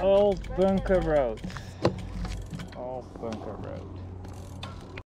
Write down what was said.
Old Bunker Road.